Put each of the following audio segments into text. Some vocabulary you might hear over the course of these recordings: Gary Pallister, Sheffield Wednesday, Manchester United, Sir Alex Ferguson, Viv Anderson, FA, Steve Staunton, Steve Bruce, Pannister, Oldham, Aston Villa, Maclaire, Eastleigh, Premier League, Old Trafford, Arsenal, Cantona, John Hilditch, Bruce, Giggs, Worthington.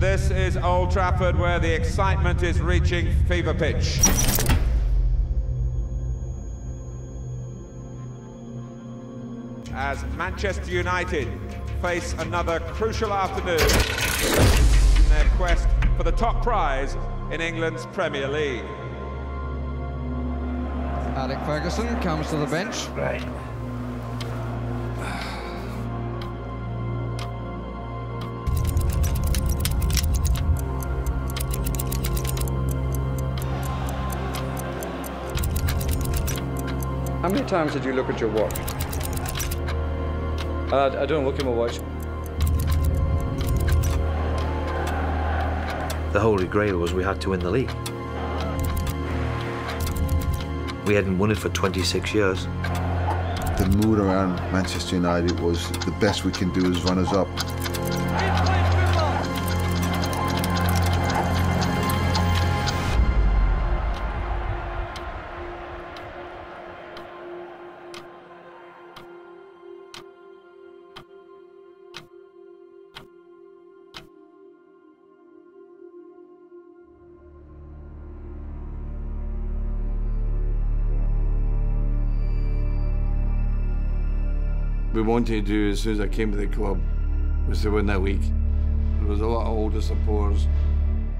This is Old Trafford, where the excitement is reaching fever pitch. As Manchester United face another crucial afternoon in their quest for the top prize in England's Premier League. Alex Ferguson comes to the bench. Right. How many times did you look at your watch? I don't look at my watch. The holy grail was we had to win the league. We hadn't won it for 26 years. The mood around Manchester United was the best we can do is runners-up. We wanted to do as soon as I came to the club was to win that week. There was a lot of older supporters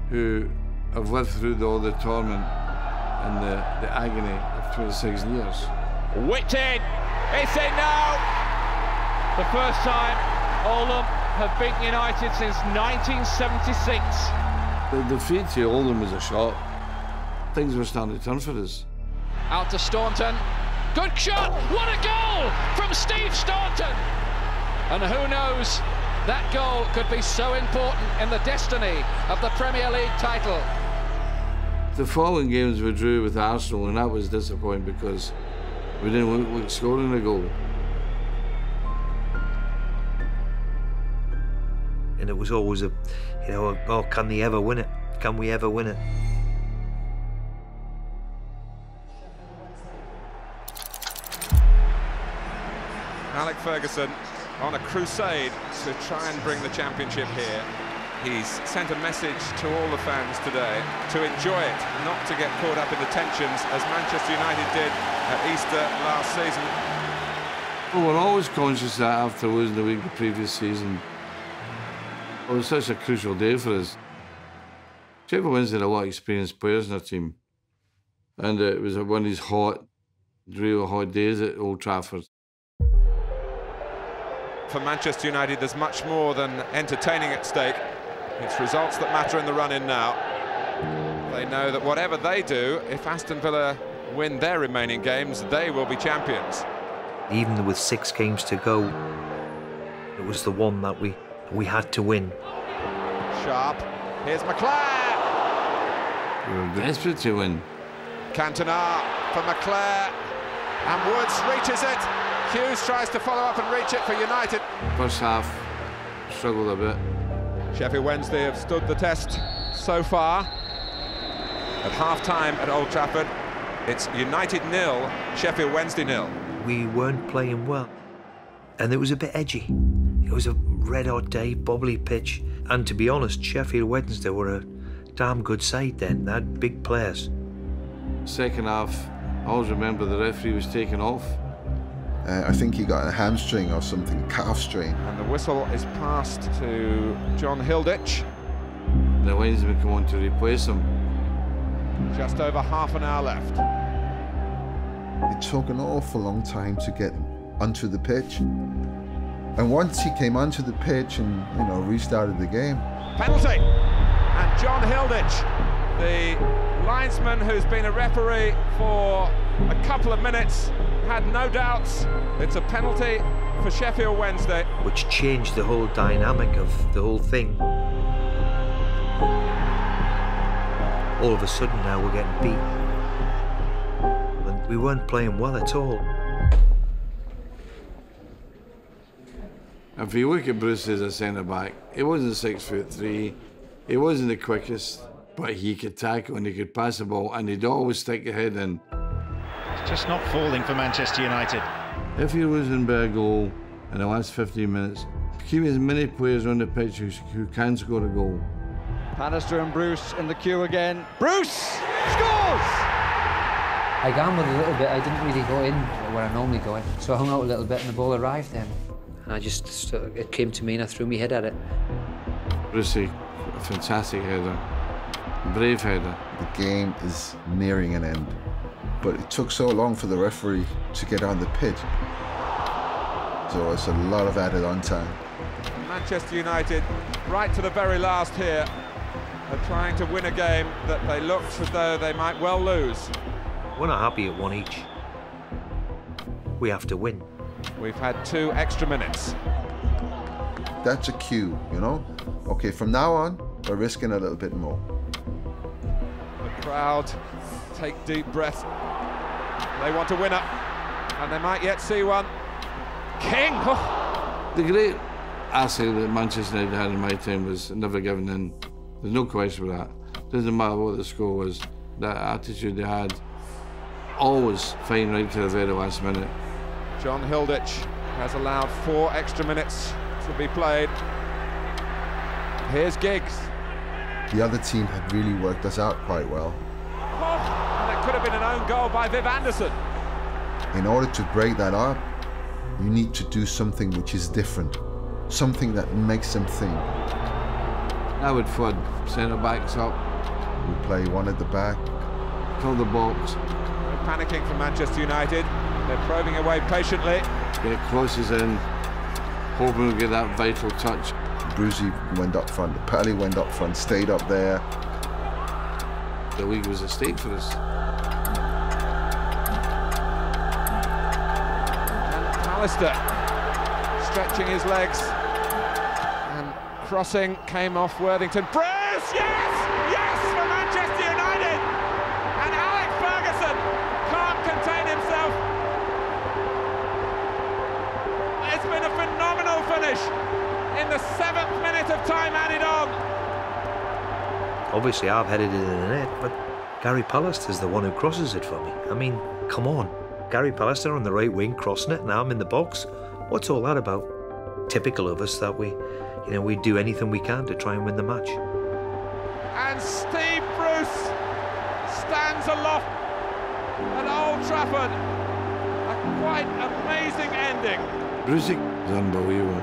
who have lived through all the torment and the agony of 26 years. Whipped in! It's in now! The first time Oldham have beaten United since 1976. The defeat to Oldham was a shock. Things were starting to turn for us. Out to Staunton. Good shot! What a goal from Steve Staunton! And who knows, that goal could be so important in the destiny of the Premier League title. The following games we drew with Arsenal, and that was disappointing because we didn't look scoring a goal. And it was always a, you know, oh, can they ever win it? Can we ever win it? Alex Ferguson on a crusade to try and bring the championship here. He's sent a message to all the fans today to enjoy it, not to get caught up in the tensions as Manchester United did at Easter last season. Well, we're always conscious that after losing the week the previous season, it was such a crucial day for us. Sheffield Wednesday had a lot of experienced players in their team, and it was one of these hot, real hot days at Old Trafford. For Manchester United, there's much more than entertaining at stake. It's results that matter in the run-in now. They know that whatever they do, if Aston Villa win their remaining games, they will be champions. Even with 6 games to go, it was the one that we had to win. Sharp. Here's Maclaire. We were desperate to win. Cantona for Maclaire. And Woods reaches it. Hughes tries to follow up and reach it for United. First half, struggled a bit. Sheffield Wednesday have stood the test so far. At half-time at Old Trafford, it's United 0, Sheffield Wednesday 0. We weren't playing well, and it was a bit edgy. It was a red-hot day, bobbly pitch, and to be honest, Sheffield Wednesday were a damn good side then. They had big players. Second half, I always remember the referee was taken off. I think he got a hamstring or something, calf strain. And the whistle is passed to John Hilditch. The linesman come on to replace him. Just over half an hour left. It took an awful long time to get him onto the pitch. And once he came onto the pitch and, you know, restarted the game. Penalty! And John Hilditch, the linesman who's been a referee for a couple of minutes, had no doubts. It's a penalty for Sheffield Wednesday. Which changed the whole dynamic of the whole thing. All of a sudden now we're getting beat. And we weren't playing well at all. If you look at Bruce as a centre-back, he wasn't 6'3", he wasn't the quickest, but he could tackle and he could pass the ball and he'd always stick your head in. Just not falling for Manchester United. If you're losing by a goal in the last 15 minutes, keep as many players on the pitch who can score a goal. Pannister and Bruce in the queue again. Bruce scores! I gambled a little bit. I didn't really go in where I normally go in, so I hung out a little bit and the ball arrived then. And I just, it came to me and I threw my head at it. Brucey, a fantastic header, brave header. The game is nearing an end, but it took so long for the referee to get on the pitch. So it's a lot of added on time. Manchester United, right to the very last here, are trying to win a game that they looked as though they might well lose. We're not happy at one each. We have to win. We've had 2 extra minutes. That's a cue, you know? OK, from now on, we're risking a little bit more. The crowd take deep breath. They want a winner, and they might yet see one. King! Oh. The great asset that Manchester United had in my team was never giving in. There's no question for that. Doesn't matter what the score was, that attitude they had, always fighting right to the very last minute. John Hilditch has allowed 4 extra minutes to be played. Here's Giggs. The other team had really worked us out quite well. Oh, and it could have been an own goal by Viv Anderson. In order to break that up, you need to do something which is different, something that makes them think. I would flood centre-backs up. We play one at the back, fill the box. They're panicking for Manchester United. They're probing away patiently. Get crosses in, hoping we'll get that vital touch. Brucey went up front, Pally went up front, stayed up there. The league was at stake for us. Stretching his legs and crossing came off Worthington. Bruce, yes! Yes for Manchester United! And Alex Ferguson can't contain himself. It's been a phenomenal finish in the 7th minute of time added on. Obviously I've headed it in the net, but Gary Pallister is the one who crosses it for me. I mean, come on. Gary Pallister on the right wing, crossing it, now I'm in the box. What's all that about? Typical of us that we, you know, we do anything we can to try and win the match. And Steve Bruce stands aloft at Old Trafford. A quite amazing ending. Bruce is unbelievable.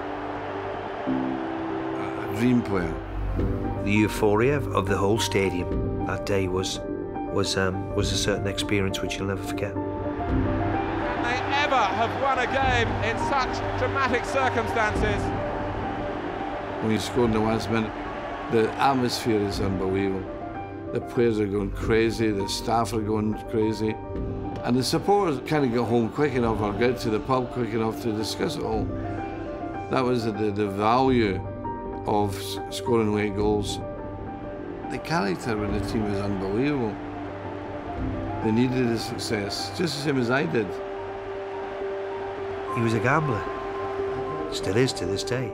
A dream player. The euphoria of the whole stadium that day was a certain experience which you'll never forget. Can they ever have won a game in such dramatic circumstances? When you score in the last minute, the atmosphere is unbelievable. The players are going crazy, the staff are going crazy, and the supporters can't get home quick enough or get to the pub quick enough to discuss it all. That was the value of scoring late goals. The character of the team is unbelievable. They needed his success, just the same as I did. He was a gambler. Still is to this day.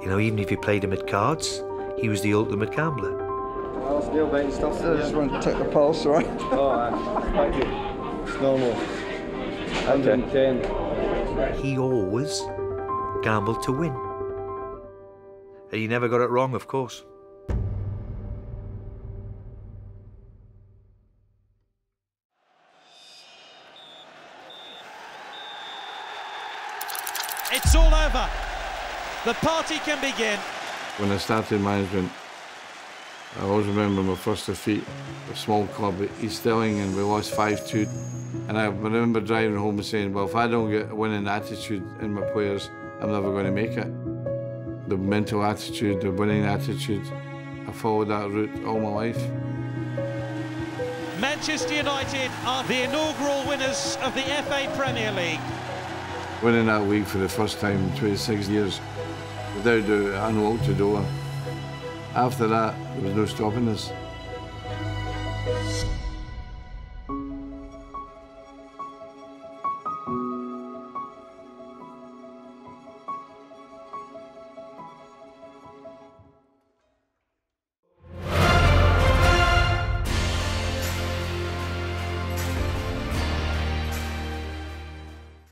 You know, even if you played him at cards, he was the ultimate gambler. Well, it's deal, mate. Stop. I just want to take the pulse, right? Oh, thank you. It's normal. 110. He always gambled to win. And he never got it wrong, of course. It's all over. The party can begin. When I started management, I always remember my first defeat, a small club at Eastleigh, and we lost 5-2. And I remember driving home and saying, well, if I don't get a winning attitude in my players, I'm never going to make it. The mental attitude, the winning attitude, I followed that route all my life. Manchester United are the inaugural winners of the FA Premier League. Winning that league for the first time in 26 years, without doubt, I unlocked the door. After that, there was no stopping us.